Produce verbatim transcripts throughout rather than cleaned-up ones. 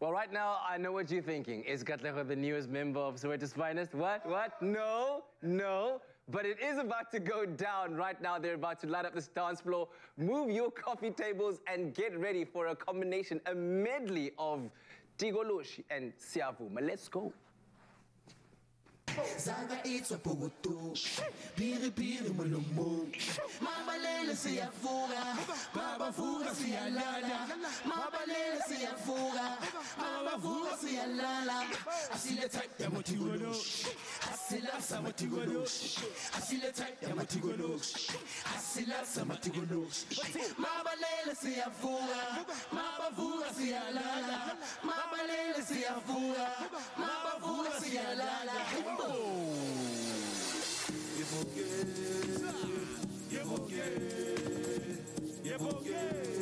Well, right now, I know what you're thinking. Is Katlego the newest member of Soweto's Finest? What? What? No, no. But it is about to go down right now. They're about to light up this dance floor. Move your coffee tables and get ready for a combination, a medley of Tikoloshi and Siyavuma. Let's go. Zaga it's a puto, piri piri mulumum. Mama lele siyafura, baba fura siyalala. Mama lele siyafura, baba fura siyalala. I see the type that want to go loose. I see love some want to go loose. I see the type that want to go loose. I see love some want to go loose. Mama lele siyafura, baba fura siyalala. Mama lele siyafura, baba fura siyalala. Oh. You're okay, you're okay, you're okay, you're okay,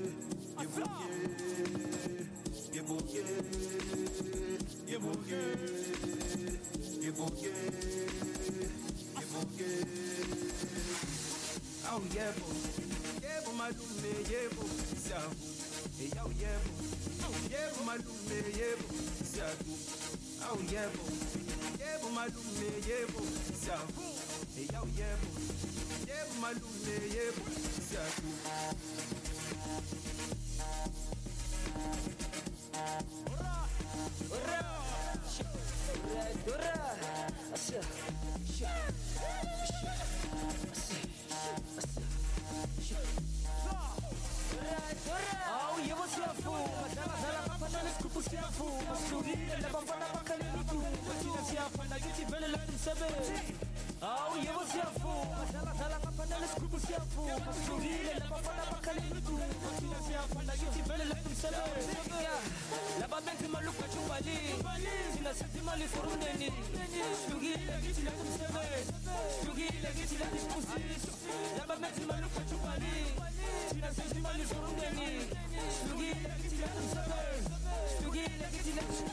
you're okay, you're okay, you're okay. Oh yeah, yeah, my lume, yeah, yeah, oh yeah, oh yeah, my lume, yeah, oh yeah. Yebo malume yebo siyavu, eyo yebo. Yebo malume yebo siyavu. Ora, ora, ora, ora, asha, asha, asha, asha, ora, ora. Oh yebo siyavu, madala madala papa nani skupu siyavu, masuri na papa na paka nitu. Oh, you was your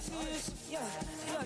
fool. Yeah, yeah,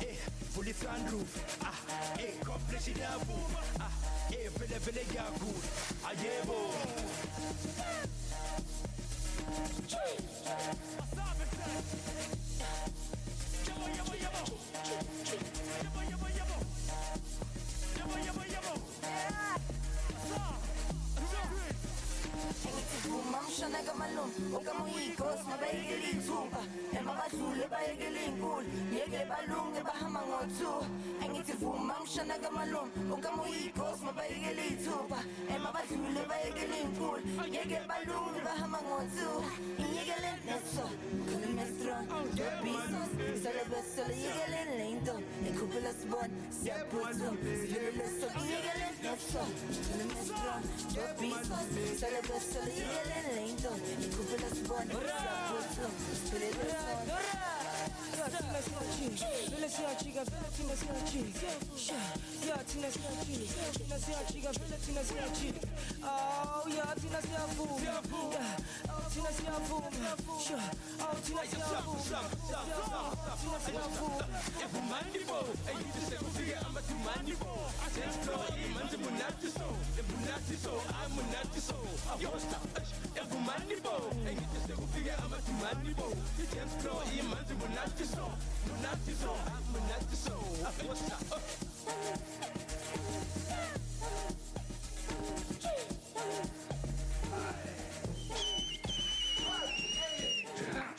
eh. Fully sunroof, ah, eh, completion yabu, ah, eh, vele vele yabu, ah, yebo. Yebo, yebo, yebo, yebo, yebo, yebo, yebo, yebo, yebo. Shanaga malum, okamuhi kos na baigeli zumba, na mama zule baigeli ngul, yeke balung na bahamangotu. Angiti fumam shanaga malum, okamuhi kos na baigeli zumba, na mama zule baigeli ngul, yeke balung na bahamangotu. Yeke leneso, kulemestro, bisos, salabesol yeke lenendo, ekupelas bon, siapuzo, leneso yeke leneso, kulemestro, bisos, salabesol yeke lenendo. Então, desculpa das bonas,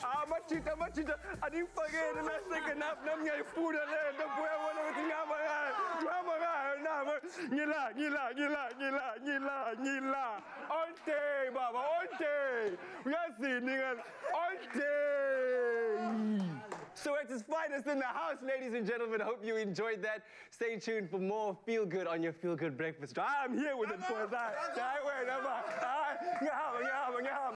Ah, machita, machita, I didn't forget the last second half. I'm going to put a leg up where I want to go. Nila, Nila, Nila, Nila, Nila, Nila. Onte, Baba, onte. We are seeing niggas. Onte. Soweto's Finest in the house, ladies and gentlemen. Hope you enjoyed that. Stay tuned for more Feel Good on your Feel Good breakfast. I'm here with it for that.